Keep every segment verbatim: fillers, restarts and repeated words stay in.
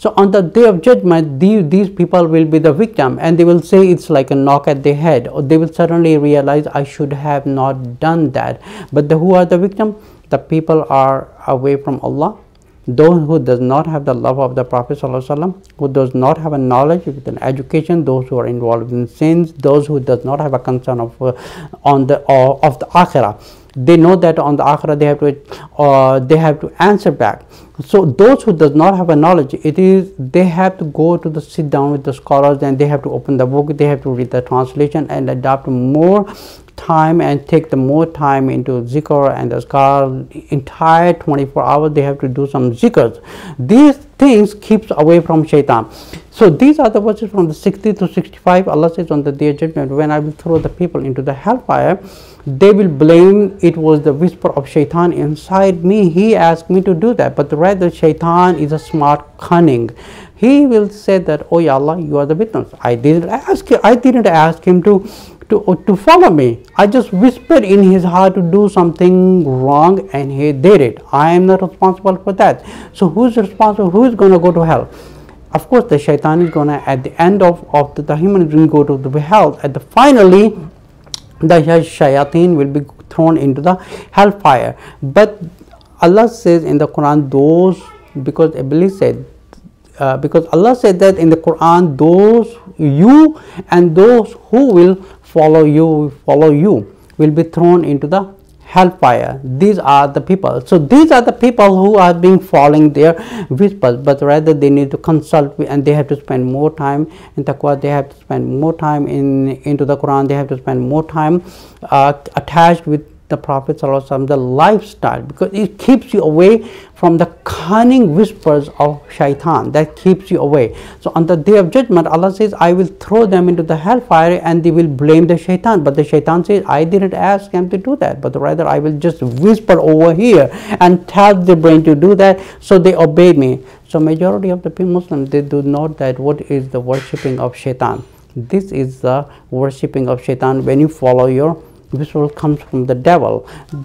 So on the day of judgment, these, these people will be the victim, and they will say it's like a knock at their head, or they will suddenly realize I should have not done that. But the, who are the victim? The people are away from Allah, those who does not have the love of the Prophet ﷺ, who does not have a knowledge with an education, those who are involved in sins, those who does not have a concern of uh, on the uh, of the Akhira. They know that on the Akhira they have to uh, they have to answer back. So those who does not have a knowledge, it is they have to go to the sit down with the scholars, and they have to open the book, they have to read the translation and adopt more time and take the more time into zikr and azkar. Entire twenty-four hours they have to do some zikrs. These things keeps away from shaitan. So these are the verses from the sixty to sixty-five. Allah says on the day of judgment, when I will throw the people into the hellfire, they will blame it was the whisper of shaitan inside me. He asked me to do that, but rather shaitan is a smart cunning. He will say that, oh ya Allah, you are the witness, I didn't ask you, I didn't ask him to To, to follow me. I just whispered in his heart to do something wrong and he did it. I am not responsible for that. So who's responsible? Who's going to go to hell? Of course the shaitan is going to, at the end of, of the, the human being, go to the hell. At the finally the shayateen will be thrown into the hellfire. But Allah says in the Quran, those, because Iblis said, Uh, because Allah said that in the Quran, those you and those who will follow you follow you will be thrown into the hellfire. These are the people. So these are the people who are being following their whispers, but rather they need to consult, and they have to spend more time in taqwa, they have to spend more time in into the Quran, they have to spend more time uh, attached with the Prophet ﷺ, the lifestyle, because it keeps you away from the cunning whispers of shaitan. That keeps you away. So on the day of judgment, Allah says, I will throw them into the hellfire and they will blame the shaitan. But the shaitan says, I didn't ask him to do that, but rather I will just whisper over here and tell the brain to do that, so they obeyed me. So majority of the Muslims, they do not that what is the worshipping of shaitan. This is the worshipping of shaitan when you follow your this all comes from the devil.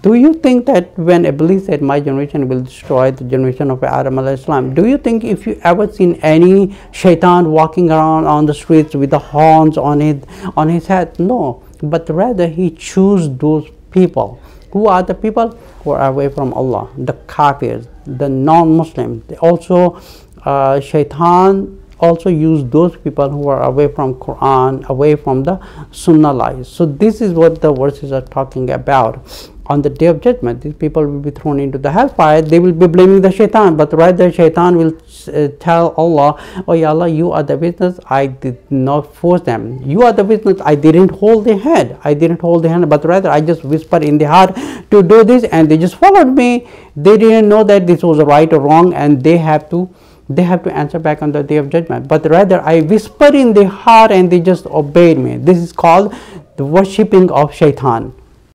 Do you think that when Iblis said my generation will destroy the generation of Adam alayhi salam, do you think if you ever seen any shaitan walking around on the streets with the horns on his, on his head? No, but rather he chose those people. Who are the people? Who are away from Allah, the kafirs, the non-Muslims. Also uh, shaitan also use those people who are away from Quran, away from the Sunnah life. So this is what the verses are talking about. On the day of judgment, these people will be thrown into the hellfire. They will be blaming the shaitan, but rather shaitan will uh, tell Allah, oh ya Allah, you are the witness, I did not force them. You are the witness, I didn't hold the hand. I didn't hold the hand, but rather I just whispered in the heart to do this, and they just followed me. They didn't know that this was right or wrong, and they have to they have to answer back on the day of judgment. But rather I whispered in their heart and they just obeyed me. This is called the worshipping of shaitan.